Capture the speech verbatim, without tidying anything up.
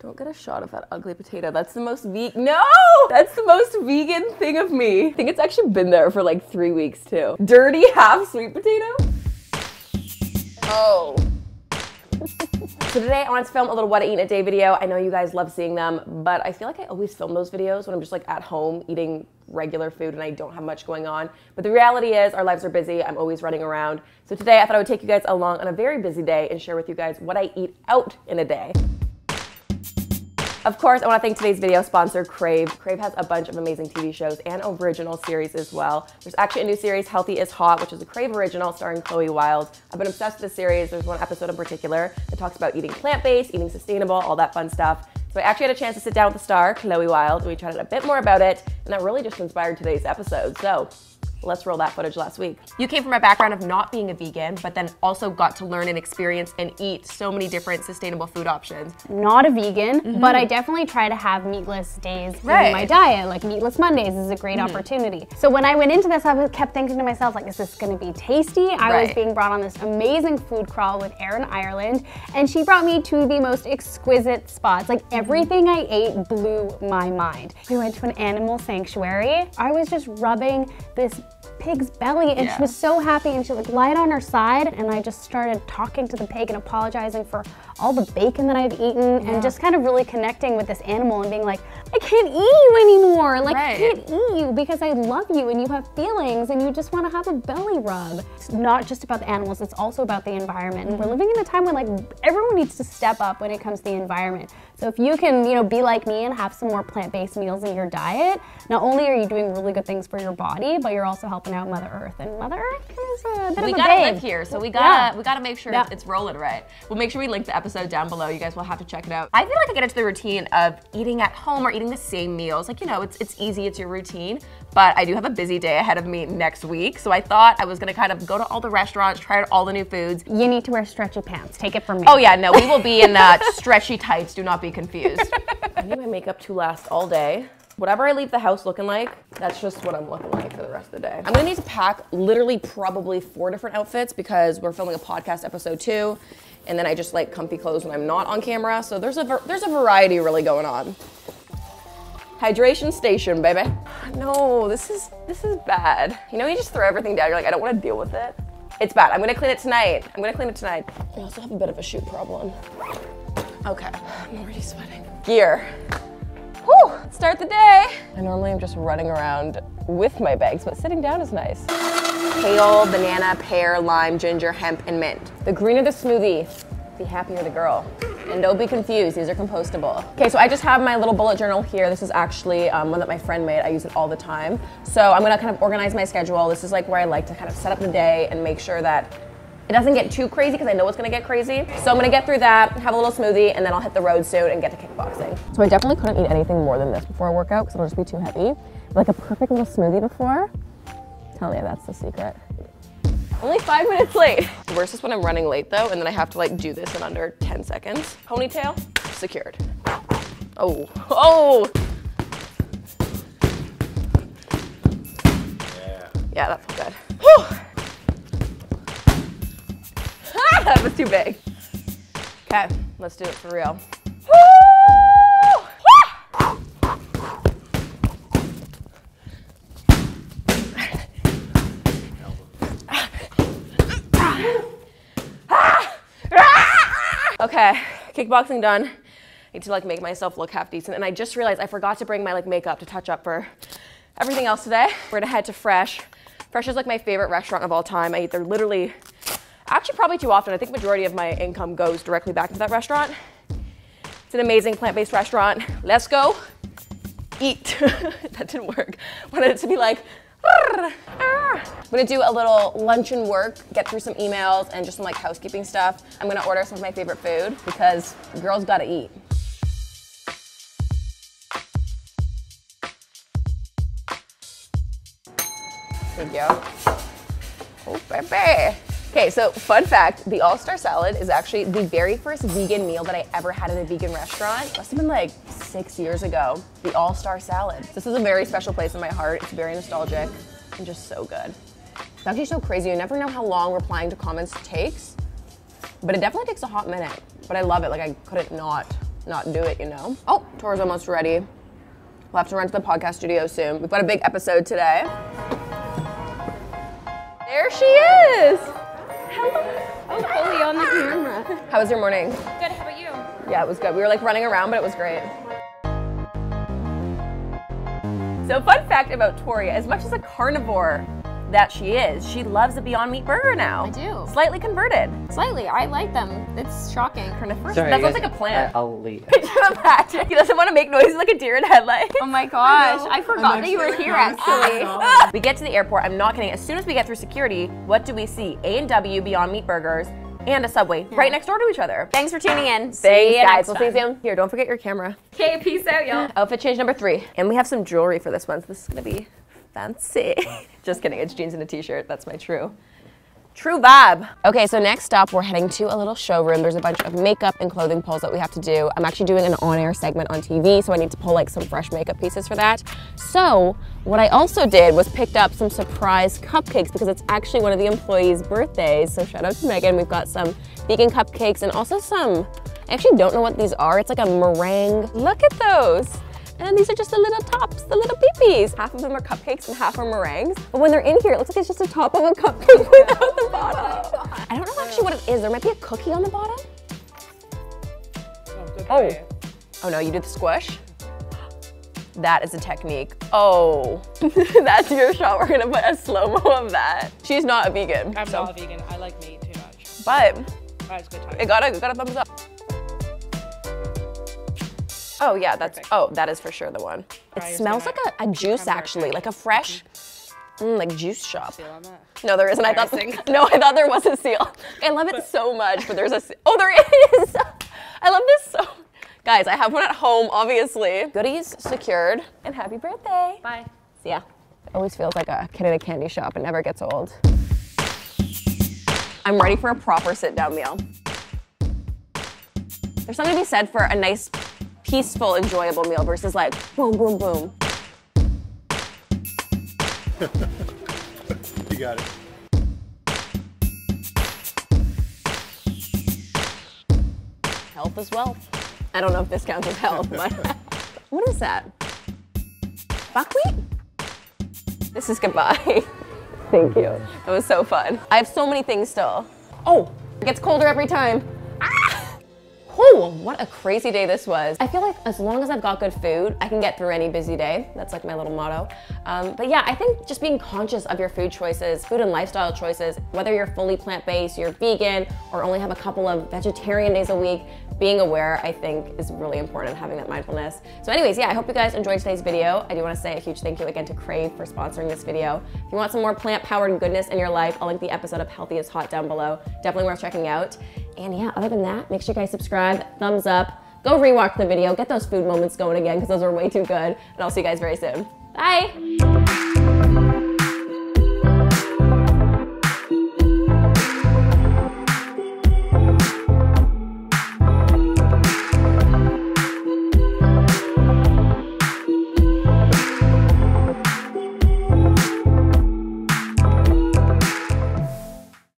Don't get a shot of that ugly potato. That's the most vegan. No! That's the most vegan thing of me. I think it's actually been there for like three weeks too. Dirty half sweet potato. Oh. So today I wanted to film a little what I eat in a day video. I know you guys love seeing them, but I feel like I always film those videos when I'm just like at home eating regular food and I don't have much going on. But the reality is our lives are busy. I'm always running around. So today I thought I would take you guys along on a very busy day and share with you guys what I eat out in a day. Of course, I want to thank today's video sponsor, Crave. Crave has a bunch of amazing T V shows and original series as well. There's actually a new series, Healthy is Hot, which is a Crave original starring Chloe Wilde. I've been obsessed with this series. There's one episode in particular that talks about eating plant-based, eating sustainable, all that fun stuff. So I actually had a chance to sit down with the star, Chloe Wilde, and we chatted a bit more about it, and that really just inspired today's episode. So let's roll that footage last week. You came from a background of not being a vegan, but then also got to learn and experience and eat so many different sustainable food options. Not a vegan, mm-hmm. but I definitely try to have meatless days right. in my diet. Like meatless Mondays is a great mm-hmm. opportunity. So when I went into this, I kept thinking to myself, like, is this gonna be tasty? I right. was being brought on this amazing food crawl with Aaron Ireland, and she brought me to the most exquisite spots. Like everything I ate blew my mind. We went to an animal sanctuary. I was just rubbing this pig's belly and yeah. she was so happy and she like lied on her side, and I just started talking to the pig and apologizing for all the bacon that I've eaten yeah. and just kind of really connecting with this animal and being like, I can't eat you anymore, like right. I can't eat you because I love you and you have feelings and you just want to have a belly rub. It's not just about the animals, it's also about the environment, and we're living in a time when like everyone needs to step up when it comes to the environment. So if you can, you know, be like me and have some more plant-based meals in your diet, not only are you doing really good things for your body, but you're also helping out Mother Earth, and Mother Earth is a bit we of a gotta babe. Live here, so we gotta yeah. we gotta make sure yeah. it's rolling right. We'll make sure we link the episode down below. You guys will have to check it out. I feel like I get into the routine of eating at home or eating the same meals. Like, you know, it's it's easy, it's your routine. But I do have a busy day ahead of me next week, so I thought I was gonna kind of go to all the restaurants, try out all the new foods. You need to wear stretchy pants. Take it from me. Oh yeah, no, we will be in uh, stretchy tights. Do not be confused. I need my makeup to last all day. Whatever I leave the house looking like, that's just what I'm looking like for the rest of the day. I'm gonna need to pack literally probably four different outfits because we're filming a podcast episode too, and then I just like comfy clothes when I'm not on camera. So there's a there's a variety really going on. Hydration station, baby. No, this is this is bad. You know, you just throw everything down. You're like, I don't want to deal with it. It's bad. I'm gonna clean it tonight. I'm gonna clean it tonight. I also have a bit of a shoot problem. Okay, I'm already sweating. Gear. Whew, let's start the day. I normally am just running around with my bags, but sitting down is nice. Kale, banana, pear, lime, ginger, hemp, and mint. The greener the smoothie, the happier the girl. And don't be confused, these are compostable. Okay, so I just have my little bullet journal here. This is actually um, one that my friend made. I use it all the time. So I'm gonna kind of organize my schedule. This is like where I like to kind of set up the day and make sure that it doesn't get too crazy because I know it's gonna get crazy. So I'm gonna get through that, have a little smoothie, and then I'll hit the road soon and get to kickboxing. So I definitely couldn't eat anything more than this before a workout because it'll just be too heavy. Like a perfect little smoothie before. Tell me that's the secret. Only five minutes late. The worst is when I'm running late though, and then I have to like do this in under ten seconds. Ponytail, secured. Oh, oh! Yeah, yeah that felt good. Whew. That was too big. Okay, let's do it for real. Woo! Yeah! Okay, kickboxing done. I need to like make myself look half decent, and I just realized I forgot to bring my like makeup to touch up for everything else today. We're gonna head to Fresh. Fresh is like my favorite restaurant of all time. I eat there literally actually probably too often. I think majority of my income goes directly back to that restaurant. It's an amazing plant-based restaurant. Let's go eat. That didn't work. Wanted it to be like, argh, argh. I'm gonna do a little luncheon work, get through some emails and just some like housekeeping stuff. I'm gonna order some of my favorite food because girls gotta eat. There you go. Oh, baby. Okay, so fun fact, the All-Star Salad is actually the very first vegan meal that I ever had at a vegan restaurant. Must have been like six years ago, the All-Star Salad. This is a very special place in my heart. It's very nostalgic and just so good. It's actually so crazy. You never know how long replying to comments takes, but it definitely takes a hot minute. But I love it, like I couldn't not not do it, you know? Oh, tour's almost ready. We'll have to run to the podcast studio soon. We've got a big episode today. There she is. Hello. Oh, fully on the camera. How was your morning? Good, how about you? Yeah, it was good. We were like running around, but it was great. So fun fact about Tori, as much as a carnivore that she is, she loves a Beyond Meat burger now. I do. Slightly converted. Slightly, I like them. It's shocking. Carnivorous. Sorry, that sounds guys, like a plant. I, I'll leave. Could you imagine? He doesn't want to make noises like a deer in headlights. Oh my gosh, I, I forgot that you were here actually. We get to the airport, I'm not kidding, as soon as we get through security, what do we see? A and W Beyond Meat burgers and a Subway yeah. right next door to each other. Thanks for tuning in. See Thanks you guys, we'll see you soon. Here, don't forget your camera. Okay, peace out y'all. Outfit change number three. And we have some jewelry for this one, so this is gonna be fancy. Just kidding, it's jeans and a t-shirt, that's my true, true vibe. Okay, so next stop, we're heading to a little showroom. There's a bunch of makeup and clothing pulls that we have to do. I'm actually doing an on-air segment on T V, so I need to pull like some fresh makeup pieces for that. So, what I also did was picked up some surprise cupcakes because it's actually one of the employees' birthdays, so shout out to Megan. We've got some vegan cupcakes and also some, I actually don't know what these are. It's like a meringue. Look at those. And these are just the little tops, the little peepees. Half of them are cupcakes and half are meringues. But when they're in here, it looks like it's just a top of a cupcake without the bottom. I don't know actually what it is. There might be a cookie on the bottom. Oh, oh no, you did the squish? That is a technique. Oh, that's your shot. We're gonna put a slow-mo of that. She's not a vegan. I'm so. not a vegan. I like meat too much. But that was good time. It got a, it got a thumbs up. Oh yeah, that's, Perfect. oh, that is for sure the one. It smells like a, a juice actually, like a fresh, mm, like juice shop. Seal on that? No, there isn't. I thought, no, I thought there was a seal. I love it so much, but there's a, oh, there is. I love this so, guys, I have one at home, obviously. Goodies secured, and happy birthday. Bye. See ya. It always feels like a kid in a candy shop. It never gets old. I'm ready for a proper sit down meal. There's something to be said for a nice, peaceful, enjoyable meal versus like, boom, boom, boom. You got it. Health is wealth. I don't know if this counts as health, but what is that? Buckwheat? This is goodbye. Thank you. That was so fun. I have so many things still. Oh, it gets colder every time. Oh, what a crazy day this was. I feel like as long as I've got good food, I can get through any busy day. That's like my little motto. Um, but yeah, I think just being conscious of your food choices, food and lifestyle choices, whether you're fully plant-based, you're vegan, or only have a couple of vegetarian days a week, being aware, I think, is really important, having that mindfulness. So anyways, yeah, I hope you guys enjoyed today's video. I do want to say a huge thank you again to Crave for sponsoring this video. If you want some more plant-powered goodness in your life, I'll link the episode of Healthy is Hot down below. Definitely worth checking out. And yeah, other than that, make sure you guys subscribe, thumbs up, go rewatch the video, get those food moments going again because those are way too good, and I'll see you guys very soon. Bye!